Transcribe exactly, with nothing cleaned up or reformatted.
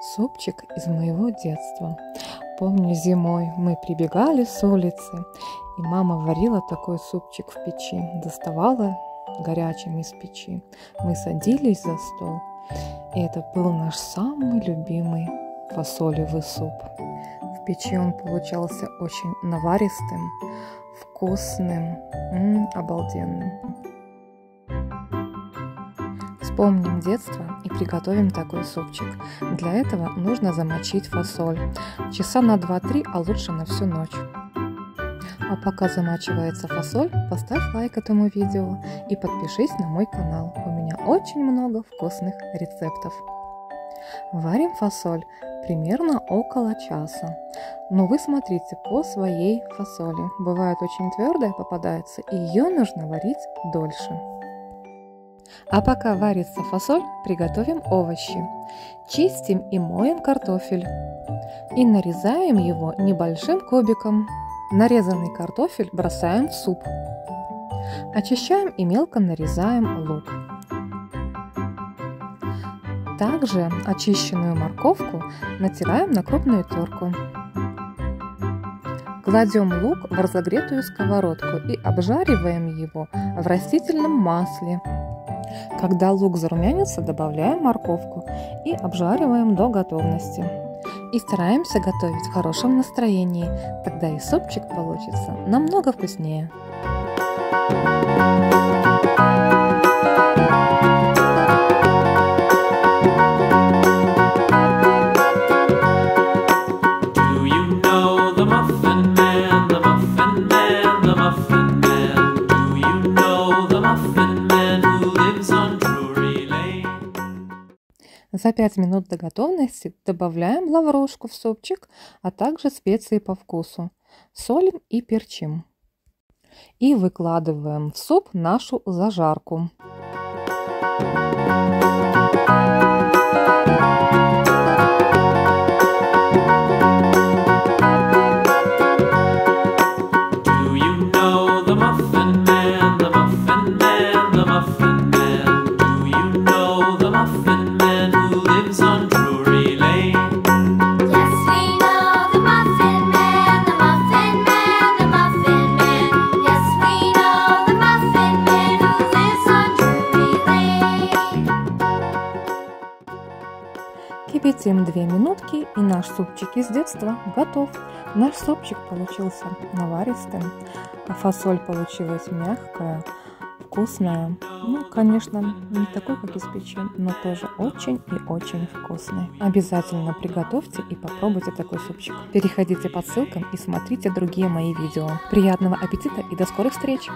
Супчик из моего детства. Помню, зимой мы прибегали с улицы, и мама варила такой супчик в печи, доставала горячим из печи. Мы садились за стол, и это был наш самый любимый фасолевый суп. В печи он получался очень наваристым, вкусным, м-м, обалденным. Вспомним детство и приготовим такой супчик. Для этого нужно замочить фасоль. Часа на два-три, а лучше на всю ночь. А пока замачивается фасоль, поставь лайк этому видео и подпишись на мой канал. У меня очень много вкусных рецептов. Варим фасоль примерно около часа. Но вы смотрите по своей фасоли. Бывает очень твердая попадается, и ее нужно варить дольше. А пока варится фасоль, приготовим овощи. Чистим и моем картофель. И нарезаем его небольшим кубиком. Нарезанный картофель бросаем в суп. Очищаем и мелко нарезаем лук. Также очищенную морковку натираем на крупную терку. Кладем лук в разогретую сковородку и обжариваем его в растительном масле. Когда лук зарумянится, добавляем морковку и обжариваем до готовности. И стараемся готовить в хорошем настроении, тогда и супчик получится намного вкуснее. За пять минут до готовности добавляем лаврушку в супчик, а также специи по вкусу. Солим и перчим. И выкладываем в суп нашу зажарку. Кипятим две минутки, и наш супчик из детства готов. Наш супчик получился наваристым, а фасоль получилась мягкая, вкусная. Ну, конечно, не такой, как из печи, но тоже очень и очень вкусный. Обязательно приготовьте и попробуйте такой супчик. Переходите по ссылкам и смотрите другие мои видео. Приятного аппетита и до скорых встреч!